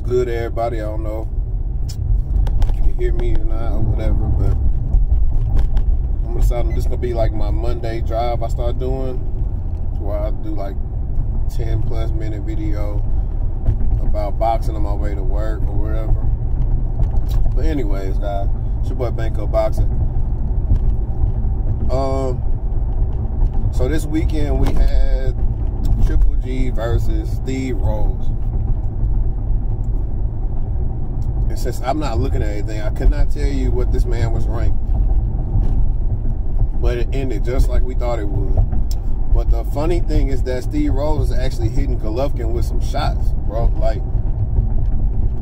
what's good, everybody? I don't know if you can hear me or not or whatever, but I'm deciding this is gonna be like my Monday drive I start doing, where I do like 10 plus minute video about boxing on my way to work or wherever. But anyways, guys, it's your boy Banco Boxing. So this weekend we had Triple G versus Steve Rolls. And since I'm not looking at anything, I could not tell you what this man was ranked. But it ended just like we thought it would. But the funny thing is that Steve Rolls is actually hitting Golovkin with some shots, bro. Like,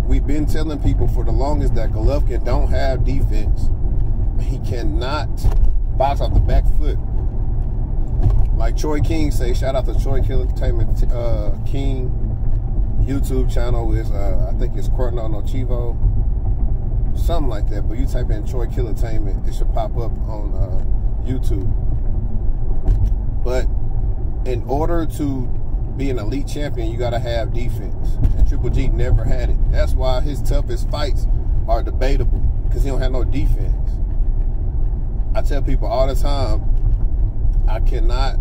we've been telling people for the longest that Golovkin don't have defense. He cannot box off the back foot. Like Troy King say, shout out to Troy Killer Entertainment King YouTube channel is I think it's Courtno No Chivo, something like that. But you type in Troy Killer Entertainment, it should pop up on YouTube. But in order to be an elite champion, you gotta have defense, and Triple G never had it. That's why his toughest fights are debatable, because he don't have no defense. I tell people all the time, I cannot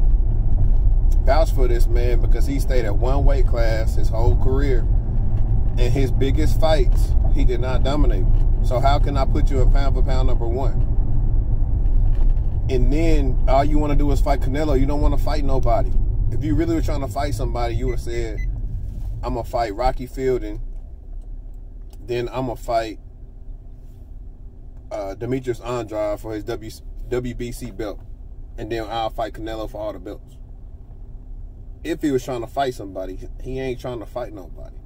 vouch for this man because he stayed at one weight class his whole career, and his biggest fights he did not dominate. So how can I put you in pound for pound number one? And then all you want to do is fight Canelo. You don't want to fight nobody. If you really were trying to fight somebody, you would have said, I'm going to fight Rocky Fielding, then I'm going to fight Demetrius Andrade for his WBC belt, and then I'll fight Canelo for all the belts. If he was trying to fight somebody, he ain't trying to fight nobody.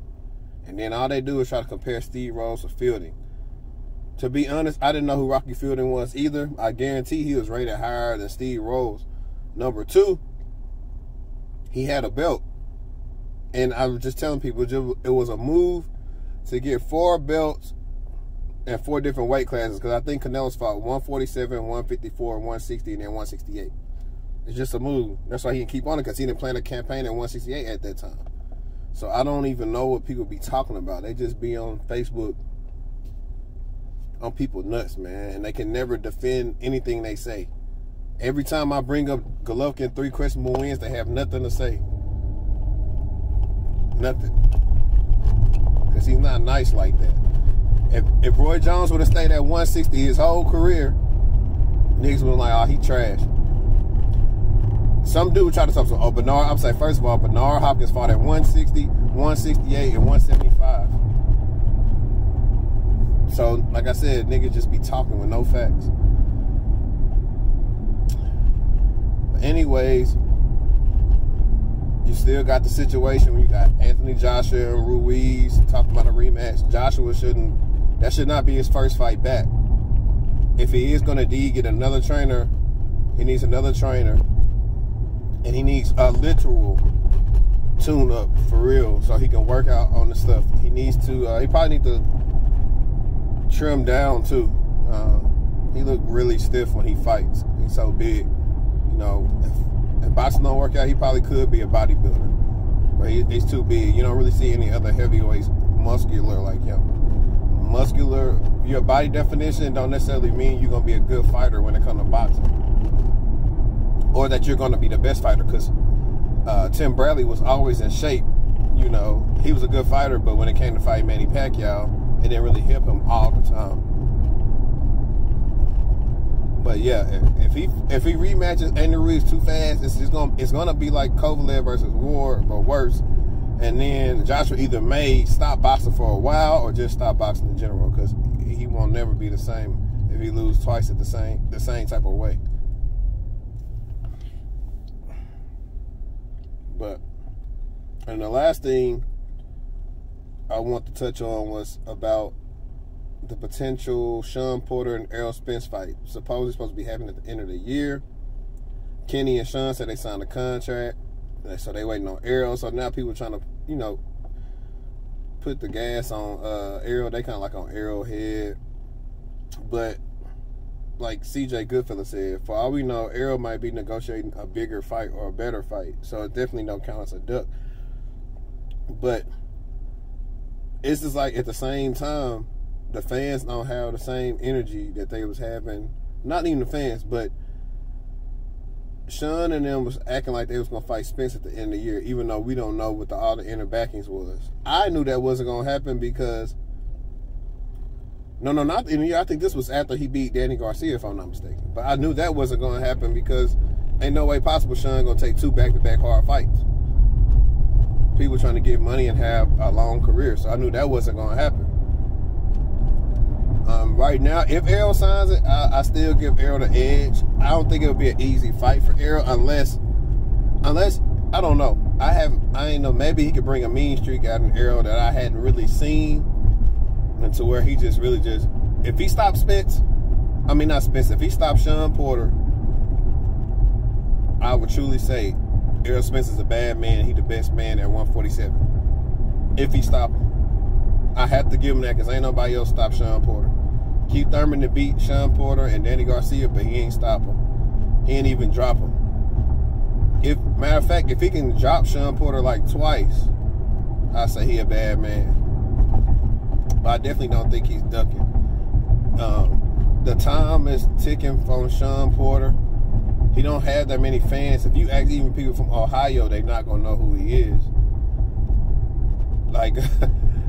And then all they do is try to compare Steve Rolls to Fielding. To be honest, I didn't know who Rocky Fielding was either. I guarantee he was rated higher than Steve Rolls. Number two, he had a belt. And I was just telling people, it was a move to get 4 belts and 4 different weight classes, because I think Canelo's fought 147, 154, 160, and then 168. It's just a move. That's why he didn't keep on it, because he didn't plan a campaign at 168 at that time. So I don't even know what people be talking about. They just be on Facebook on people nuts, man, and they can never defend anything they say. Every time I bring up Golovkin 3 questionable wins, they have nothing to say. Nothing. Because he's not nice like that. If Roy Jones would have stayed at 160 his whole career, niggas would have been like, oh, he trash. Some dude tried to talk to, oh, Bernard, I'm saying, first of all, Bernard Hopkins fought at 160, 168, and 175. So, like I said, niggas just be talking with no facts. But anyways, you still got the situation where you got Anthony Joshua and Ruiz talking about a rematch. Joshua shouldn't, that should not be his first fight back. If he is going to get another trainer, he needs another trainer. And he needs a literal tune-up for real, so he can work out on the stuff. He needs to, he probably needs to trim down too. He looked really stiff when he fights. He's so big. You know, if boxing don't work out, he probably could be a bodybuilder. But he's too big. You don't really see any other heavyweights muscular like him. Muscular, your body definition don't necessarily mean you're going to be a good fighter when it comes to boxing, or that you're going to be the best fighter, because Tim Bradley was always in shape. You know, he was a good fighter, but when it came to fight Manny Pacquiao, it didn't really help him all the time. But yeah, if he rematches Andy Ruiz too fast, it's gonna be like Kovalev versus Ward, but worse. And then Joshua either may stop boxing for a while or just stop boxing in general, because he won't never be the same if he loses twice at the same type of way. But, and the last thing I want to touch on was about the potential Shawn Porter and Errol Spence fight. Supposedly supposed to be happening at the end of the year. Kenny and Shawn said they signed a contract, so they waiting on Errol. So now people trying to, you know, put the gas on Errol. They kind of like on Errol's head. But like CJ Goodfellow said, for all we know, Errol might be negotiating a bigger fight or a better fight. So it definitely don't count as a duck. But it's just like at the same time, the fans don't have the same energy that they was having. Not even the fans, but Shawn and them was acting like they was going to fight Spence at the end of the year, even though we don't know what all the inner backings was. I knew that wasn't going to happen because... No, not the end of the year. I think this was after he beat Danny Garcia, if I'm not mistaken. But I knew that wasn't going to happen because ain't no way possible Shawn going to take two back-to-back hard fights. People trying to get money and have a long career. So I knew that wasn't going to happen. Right now, if Errol signs it, I still give Errol the edge. I don't think it'll be an easy fight for Errol unless I don't know. I ain't know. Maybe he could bring a mean streak out in Errol that I hadn't really seen, and to where he just really just if he stops Spence, I mean not Spence. If he stops Shawn Porter, I would truly say Errol Spence is a bad man. He the best man at 147. If he stops him. I have to give him that because ain't nobody else stop Shawn Porter. Keith Thurman to beat Shawn Porter and Danny Garcia, but he ain't stop him. He ain't even drop him. If matter of fact, if he can drop Shawn Porter like twice, I say he a bad man. But I definitely don't think he's ducking. The time is ticking from Shawn Porter. He don't have that many fans. If you ask even people from Ohio, they not gonna know who he is. Like.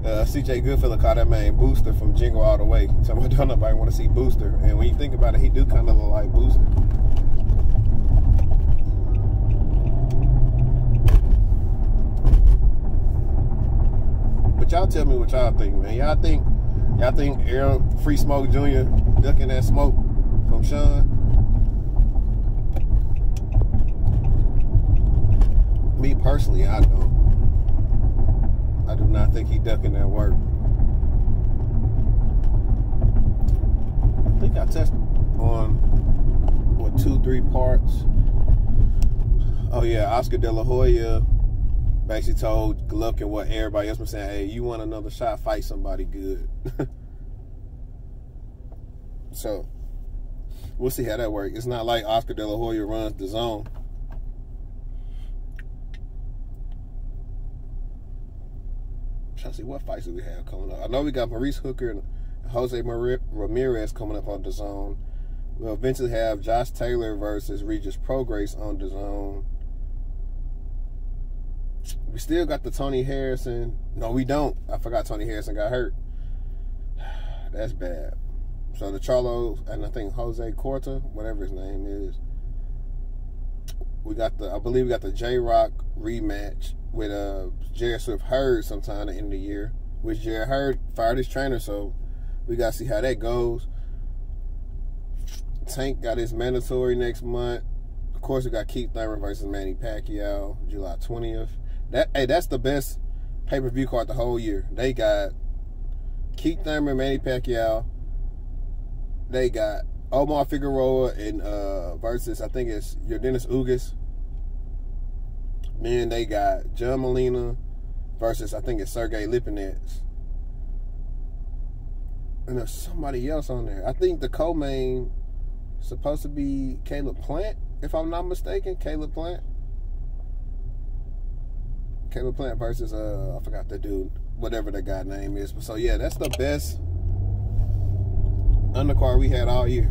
CJ Goodfellow called that man Booster from Jingle All the Way. So I don't know if I want to see Booster. And when you think about it, he do kind of look like Booster. But y'all tell me what y'all think, man. Y'all think Errol Free Smoke Jr. ducking that smoke from Shawn? Me personally, I don't. I do not think he ducking that work. I think I touched on, what, 2-3 parts. Oh, yeah, Oscar De La Hoya basically told Golovkin what everybody else was saying, hey, you want another shot, fight somebody good. So, we'll see how that works. It's not like Oscar De La Hoya runs the zone. Trying to see what fights do we have coming up. I know we got Maurice Hooker and Jose Ramirez coming up on DAZN. We'll eventually have Josh Taylor versus Regis Prograis on DAZN. We still got the Tony Harrison. No, we don't. I forgot Tony Harrison got hurt. That's bad. So the Charlo and I think Jose Corta, whatever his name is. We got the, I believe we got the J-Rock rematch with Jared Hurd sometime at the end of the year, which Jared Hurd fired his trainer, so we got to see how that goes. Tank got his mandatory next month. Of course, we got Keith Thurman versus Manny Pacquiao, July 20th. That's the best pay-per-view card the whole year. They got Keith Thurman, Manny Pacquiao. They got Omar Figueroa and versus I think it's Yordenis Ugas. Then they got John Molina versus I think it's Sergey Lipinets. And there's somebody else on there. I think the co-main supposed to be Caleb Plant, if I'm not mistaken. Caleb Plant. Caleb Plant versus I forgot the dude, whatever the guy name is. So yeah, that's the best undercard we had all year.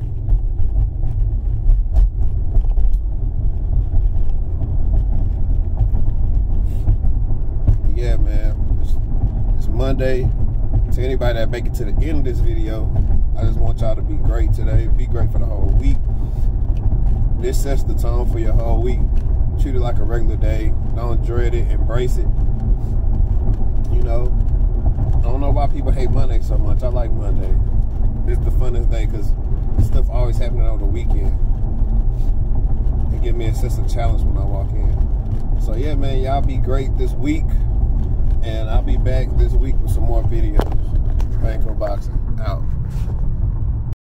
Yeah, man. It's Monday. To anybody that make it to the end of this video, I just want y'all to be great today. Be great for the whole week. This sets the tone for your whole week. Treat it like a regular day. Don't dread it. Embrace it. You know, I don't know why people hate Monday so much. I like Monday. It's the funnest day because stuff always happening over the weekend. It give me a sense of challenge when I walk in. So yeah, man, y'all be great this week, and I'll be back this week with some more videos. Banco Boxing out.